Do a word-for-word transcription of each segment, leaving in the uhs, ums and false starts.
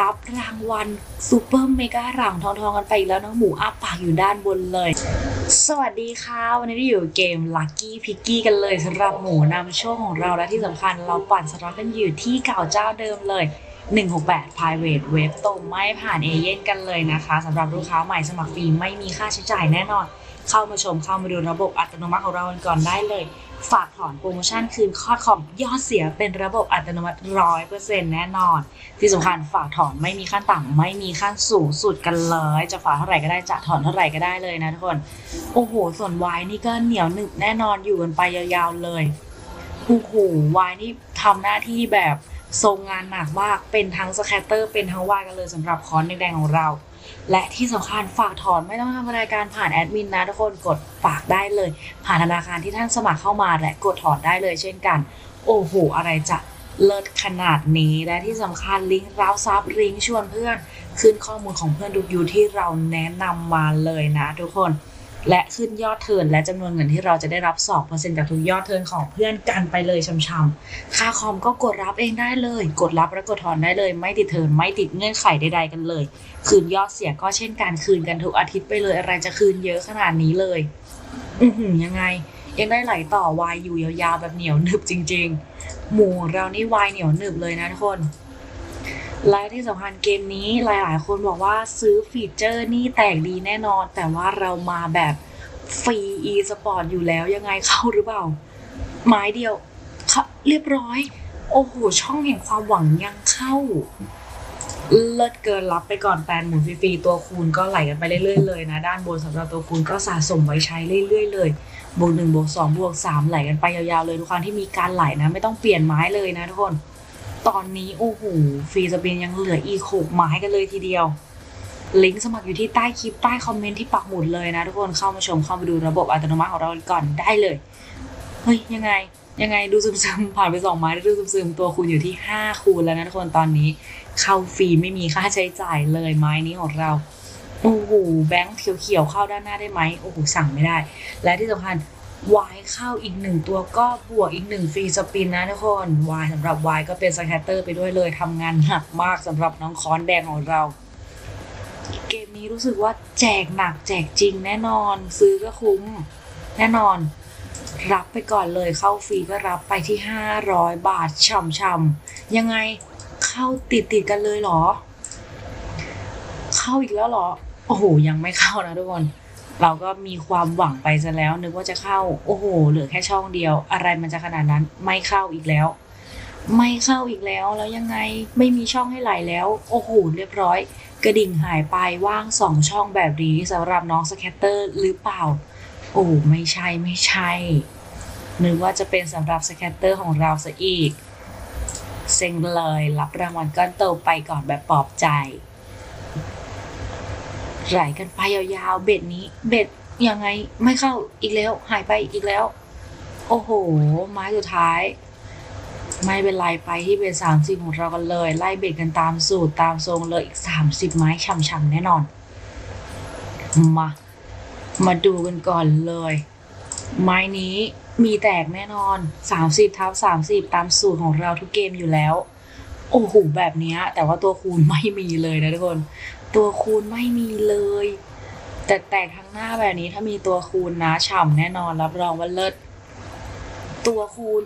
รับรางวัลซูเปอร์เมกะหลังทองทองกันไปอีกแล้วน้องหมูอ้าปากอยู่ด้านบนเลยสวัสดีค่ะวันนี้ได้อยู่เกม Lucky Picky กันเลยสำหรับหมูนำโชคของเราและที่สำคัญเราปั่นสล็อตกันอยู่ที่เก่าเจ้าเดิมเลยหนึ่งหกแปด Private Web ตรงไม่ผ่านเอเย่นกันเลยนะคะสำหรับลูกค้าใหม่สมัครฟรีไม่มีค่าใช้จ่ายแน่นอนเข้ามาชมเข้ามาดูระบบอัตโนมัติของเรากันก่อนได้เลยฝากถอนโปรโมชั่นคืนคอดคอมยอดเสียเป็นระบบอัตโนมัติ ร้อยเปอร์เซ็นต์ แน่นอนที่สำคัญฝากถอนไม่มีขั้นต่ำไม่มีขั้นสูงสุดกันเลยจะฝากเท่าไหร่ก็ได้จะถอนเท่าไหร่ก็ได้เลยนะทุกคนโอ้โหส่วนวายนี่ก็เหนียวหนึบแน่นอนอยู่กันไปยาวๆเลยโอ้โหวายนี่ทำหน้าที่แบบทรงงานหนักมากเป็นทั้งสแคตเตอร์เป็นทั้งวายกันเลยสำหรับคอนแดงๆของเราและที่สำคัญฝากถอนไม่ต้องทำรายการผ่านแอดมินนะทุกคนกดฝากได้เลยผ่านธนาคารที่ท่านสมัครเข้ามาและกดถอนได้เลยเช่นกันโอ้โหอะไรจะเลิศขนาดนี้และที่สำคัญลิงก์ร้าวซับลิงก์ชวนเพื่อนขึ้นข้อมูลของเพื่อนดูอยู่ที่เราแนะนำมาเลยนะทุกคนและขึ้นยอดเทิร์นและจำนวนเงินที่เราจะได้รับ สองเปอร์เซ็นต์ จากทุกยอดเทิร์นของเพื่อนกันไปเลยช้ำๆค่าคอมก็กดรับเองได้เลยกดรับและกดถอนได้เลยไม่ติดเทิร์นไม่ติดเงื่อนไขใดๆกันเลยคืนยอดเสียก็เช่นการคืนกันทุกอาทิตย์ไปเลยอะไรจะคืนเยอะขนาดนี้เลยอื้อหือยังไงยังได้ไหลต่อวายอยู่ยาวๆแบบเหนียวหนึบจริงๆหมู่เรานี่วายเหนียวหนึบเลยนะทุกคนไลน์ที่สำคัญเกมนี้หลายๆคนบอกว่าซื้อฟีเจอร์นี่แตกดีแน่นอนแต่ว่าเรามาแบบฟรี อีสปอร์ต อยู่แล้วยังไงเข้าหรือเปล่าไม้เดียวเรียบร้อยโอ้โหช่องแห่งความหวังยังเข้าเลิศเกินรับไปก่อนแปดหมุนฟรีๆตัวคูณก็ไหลกันไปเรื่อยๆเลยนะด้านบนสำหรับตัวคูณก็สะสมไว้ใช้เรื่อยๆเลยบวกหนึ่งบวกสองบวกสามไหลกันไปยาวๆเลยทุกครั้งที่มีการไหลนะไม่ต้องเปลี่ยนไม้เลยนะทุกคนตอนนี้โอ้โหฟรีสปินยังเหลืออีกหกไม้กันเลยทีเดียวลิงก์สมัครอยู่ที่ใต้คลิปใต้คอมเมนต์ที่ปักหมุดเลยนะทุกคนเข้ามาชมเข้ามาดูระบบอัตโนมัติของเราก่อนได้เลยเฮ้ยยังไงยังไงดูซึมๆผ่านไปสองไม้ดูซึมๆตัวคูณอยู่ที่ห้าคูณแล้วนะทุกคนตอนนี้เข้าฟรีไม่มีค่าใช้จ่ายเลยไม้นี้ของเราโอ้โหแบงค์เขียวๆเข้าด้านหน้าได้ไหมโอ้โหสั่งไม่ได้และที่สำคัญวายเข้าอีกหนึ่งตัวก็บวกอีกหนึ่งฟรีสปินนะทุกคนวายสำหรับวายก็เป็นสแคตเตอร์ไปด้วยเลยทำงานหนักมากสำหรับน้องค้อนแดงของเราเกมนี้รู้สึกว่าแจกหนักแจกจริงแน่นอนซื้อก็คุ้มแน่นอนรับไปก่อนเลยเข้าฟรีก็รับไปที่ห้าร้อยบาทช่ำๆยังไงเข้าติดๆกันเลยเหรอเข้าอีกแล้วเหรอโอ้โหยังไม่เข้านะทุกคนเราก็มีความหวังไปซะแล้วนึกว่าจะเข้าโอ้โหเหลือแค่ช่องเดียวอะไรมันจะขนาดนั้นไม่เข้าอีกแล้วไม่เข้าอีกแล้วแล้วยังไงไม่มีช่องให้ไหลแล้วโอ้โหเรียบร้อยกระดิ่งหายไปว่างสองช่องแบบนี้สำหรับน้องสแคตเตอร์หรือเปล่าโอ้ไม่ใช่ไม่ใช่นึกว่าจะเป็นสำหรับสแคตเตอร์ของเราซะอีกเซ็งเลยรับรางวัลก้อนโตไปก่อนแบบปลอบใจไหลกันไปยาวๆเบ็ดนี้เบ็ดยังไงไม่เข้าอีกแล้วหายไปอีกแล้วโอ้โหไม้สุดท้ายไม่เป็นไรไปที่เบ็ดสามสิบของเรากันเลยไล่เบ็ดกันตามสูตรตามทรงเลยอีกสามสิบไม้ช่ำๆแน่นอนมามาดูกันก่อนเลยไม้นี้มีแตกแน่นอนสามสิบทับสามสิบตามสูตรของเราทุกเกมอยู่แล้วโอ้โหแบบนี้แต่ว่าตัวคูณไม่มีเลยนะทุกคนตัวคูณไม่มีเลยแต่แตกทางหน้าแบบนี้ถ้ามีตัวคูณนะฉ่ำแน่นอนรับรองว่าเลิศตัวคูณ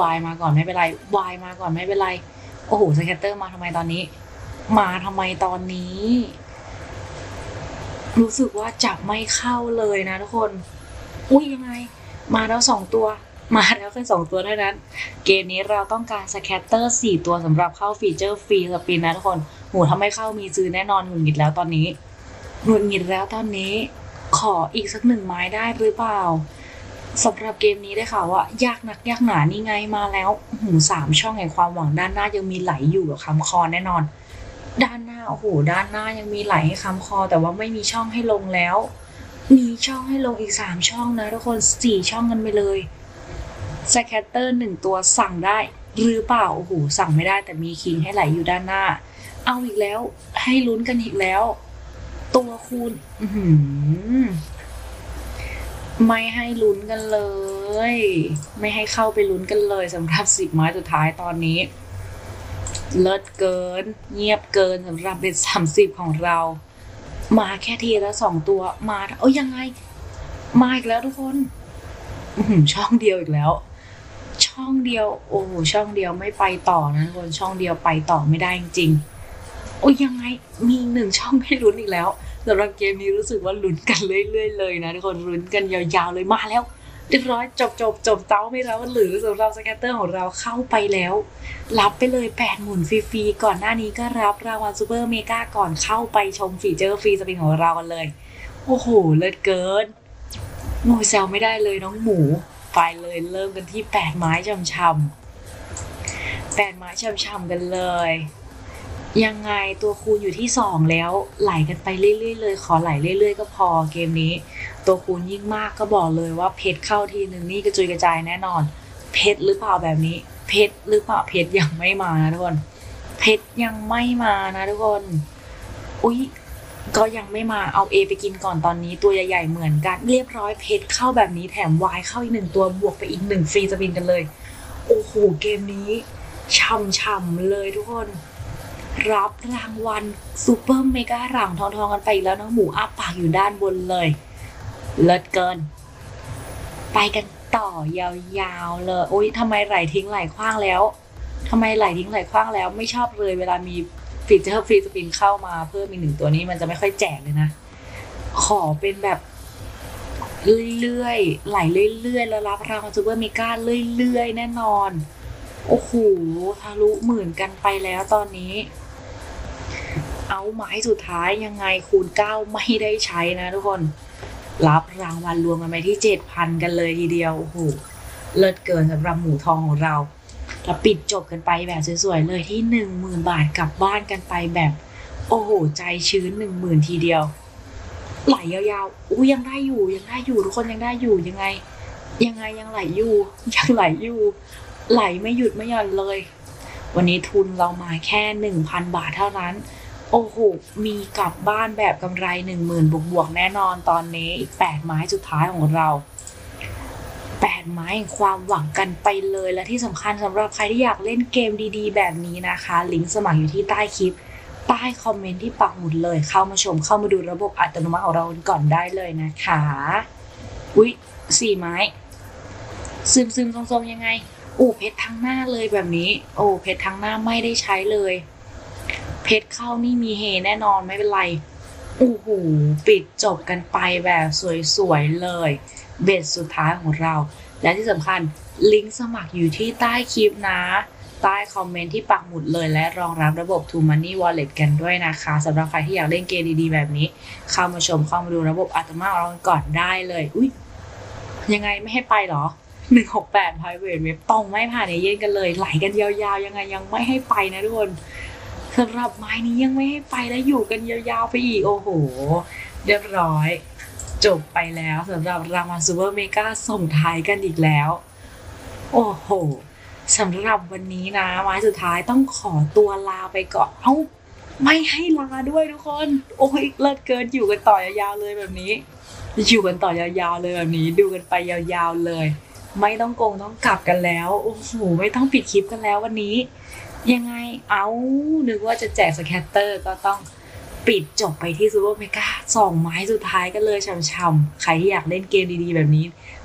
วายมาก่อนไม่เป็นไรวายมาก่อนไม่เป็นไรโอ้โหสแคตเตอร์มาทำไมตอนนี้มาทำไมตอนนี้รู้สึกว่าจับไม่เข้าเลยนะทุกคนอุ้ยยังไงมาแล้วสองตัวมาแล้วแค่สองตัวเท่านั้นเกมนี้เราต้องการสแคตเตอร์สี่ตัวสำหรับเข้าฟีเจอร์ฟรีสปินนะทุกคนหมูถ้าไม่เข้ามีซื้อแน่นอนหงุดหงิดแล้วตอนนี้หงุดหงิดแล้วตอนนี้ขออีกสักหนึ่งไม้ได้หรือเปล่าสำหรับเกมนี้ได้ค่ะว่ายากนักยากหนานี่ไงมาแล้วหูสามช่องแห่งความหวังด้านหน้ายังมีไหลอยู่กับคำคอแน่นอนด้านหน้าโอ้โหด้านหน้ายังมีไหลให้คำคอแต่ว่าไม่มีช่องให้ลงแล้วมีช่องให้ลงอีกสามช่องนะทุกคนสี่ช่องกันไปเลยสแคตเตอร์หนึ่งตัวสั่งได้หรือเปล่าโอ้โหสั่งไม่ได้แต่มีคิงให้ไหลอยู่ด้านหน้าเอาอีกแล้วให้ลุ้นกันอีกแล้วตัวคูณไม่ให้ลุ้นกันเลยไม่ให้เข้าไปลุ้นกันเลยสำหรับสิบไม้สุดท้ายตอนนี้ เลิศเกินเงียบเกินสำหรับเบ็ดสามสิบของเรามาแค่ทีละสองตัวมาเอ้ยยังไงมาอีกแล้วทุกคนช่องเดียวอีกแล้วช่องเดียวโอ้ช่องเดียวไม่ไปต่อนะทุกคนช่องเดียวไปต่อไม่ได้จริงๆโอ้ยยังไงมีหนึ่งช่องให้ลุ้นอีกแล้วสำหรับเกมนี้รู้สึกว่าลุ้นกันเรื่อยๆเลยนะทุกคนลุ้นกันยาวๆเลยมาแล้วเรียบร้อยจบจบจบเต้าไม่แล้วหรือสำหรับสแกตเตอร์ของเราเข้าไปแล้วรับไปเลยแปดหมุนฟรีๆก่อนหน้านี้ก็รับรางวัลซูเปอร์เมกาก่อนเข้าไปชมฟีเจอร์ฟรีสปินของเรากันเลยโอ้โหเลิศเกินโมเซลไม่ได้เลยน้องหมูไปเลยเริ่มกันที่แปดไม้ช้ำๆแปดไม้ช้ำๆกันเลยยังไงตัวคูณอยู่ที่สองแล้วไหลกันไปเรื่อยๆเลยขอไหลเรื่อยๆก็พอเกมนี้ตัวคูณยิ่งมากก็บอกเลยว่าเพชรเข้าทีหนึ่งนี่กระจุยกระจายแน่นอนเพชรหรือเปล่าแบบนี้เพชรหรือเปล่าเพชรยังไม่มานะทุกคนเพชรยังไม่มานะทุกคนอุ๊ยก็ยังไม่มาเอาเอไปกินก่อนตอนนี้ตัวใหญ่ๆเหมือนกันเรียบร้อยเพชรเข้าแบบนี้แถมวายเข้าอีกหนึ่งตัวบวกไปอีกหนึ่งฟรีจะบินกันเลยโอ้โหเกมนี้ช่ำๆเลยทุกคนรับรางวัลซูเปอร์เมกาหลังทองทองกันไปอีกแล้วน้องหมูอ้าปากอยู่ด้านบนเลยเลิศเกินไปกันต่อยาวๆเลยโอ๊ยทำไมไหลทิ้งไหลคว้างแล้วทำไมไหลทิ้งไหลคว้างแล้วไม่ชอบเลยเวลามีฟีเจอร์ฟรีสปินเข้ามาเพิ่มอีกหนึ่งตัวนี้มันจะไม่ค่อยแจกเลยนะขอเป็นแบบเรื่อยๆไหลเรื่อยๆแล้วรับรางวัลซูเปอร์เมกาเรื่อยๆแน่นอนโอ้โหทะลุหมื่นกันไปแล้วตอนนี้เอาไม้สุดท้ายยังไงคูณเก้าไม่ได้ใช้นะทุกคนรับรางวัลรวมกันไปที่เจ็ดพันกันเลยทีเดียวโอ้โหเลิศเกินสำหรับหมูทองของเราแล้วปิดจบกันไปแบบสวยๆเลยที่หนึ่งหมื่นบาทกลับบ้านกันไปแบบโอ้โหใจชื้นหนึ่งหมื่นทีเดียวไหลยาวๆอู้ยังได้อยู่ยังได้อยู่ทุกคนยังได้อยู่ยังไงยังไงยังไหลอยู่ยังไหลอยู่ไหลไม่หยุดไม่หย่อนเลยวันนี้ทุนเรามาแค่หนึ่งพันบาทเท่านั้นโอ้โหมีกลับบ้านแบบกำไรหนึ่งหมื่นบวกๆแน่นอนตอนนี้อีกแปดไม้สุดท้ายของเราแปดไม้แห่งความหวังกันไปเลยและที่สำคัญสำหรับใครที่อยากเล่นเกมดีๆแบบนี้นะคะลิงก์สมัครอยู่ที่ใต้คลิปใต้คอมเมนต์ที่ปักหมุดเลยเข้ามาชมเข้ามาดูระบบอัตโนมัติของเราก่อนได้เลยนะคะอุ๊ยสี่ไม้ซึมซึมทรงๆยังไงอู้เพชรทั้งหน้าเลยแบบนี้โอ้เพชรทั้งหน้าไม่ได้ใช้เลยเพชรเข้านี่มีเฮแน่นอนไม่เป็นไรโอ้โหปิดจบกันไปแบบสวยๆเลยเบ็ดสุดท้ายของเราและที่สำคัญลิงก์สมัครอยู่ที่ใต้คลิปนะใต้คอมเมนต์ที่ปักหมุดเลยและรองรับระบบ True Money Wallet กันด้วยนะคะสำหรับใครที่อยากเล่นเกมดีๆแบบนี้เข้ามาชมเข้ามาดูระบบอัตโนมัติเราก่อนได้เลยอุ๊ยยังไงไม่ให้ไปหรอหนึ่งหกแปด Private Web ตรงไม่ผ่านในเย็นกันเลยไหลกันยาวๆยังไงยังไม่ให้ไปนะทุกคนสำหรับไม้นี้ยังไม่ให้ไปแล้วอยู่กันยาวๆไปอีกโอ้โหเรียบร้อยจบไปแล้วสำหรับรางวัลซูเปอร์เมกาส่งท้ายกันอีกแล้วโอ้โหสำหรับวันนี้นะไม้สุดท้ายต้องขอตัวลาไปก่อนเอ้าไม่ให้ลาด้วยทุกคนโอ้ยเลิศเกินอยู่กันต่อยาวๆเลยแบบนี้อยู่กันต่อยาวๆเลยแบบนี้ดูกันไปยาวๆเลยไม่ต้องโกงต้องกลับกันแล้วโอ้โหไม่ต้องปิดคลิปกันแล้ววันนี้ยังไงเอานึกว่าจะแจกสแคตเตอร์ก็ต้องปิดจบไปที่ซูเปอร์เมกาสองไม้สุดท้ายกันเลยช่ำๆใครที่อยากเล่นเกมดีๆแบบนี้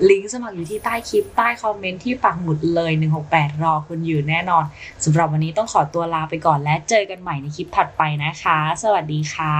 ลิงก์สมัครอยู่ที่ใต้คลิปใต้คอมเมนต์ที่ปักหมุดเลยหนึ่งหกแปดรอคุณอยู่แน่นอนสำหรับวันนี้ต้องขอตัวลาไปก่อนและเจอกันใหม่ในคลิปถัดไปนะคะสวัสดีค่ะ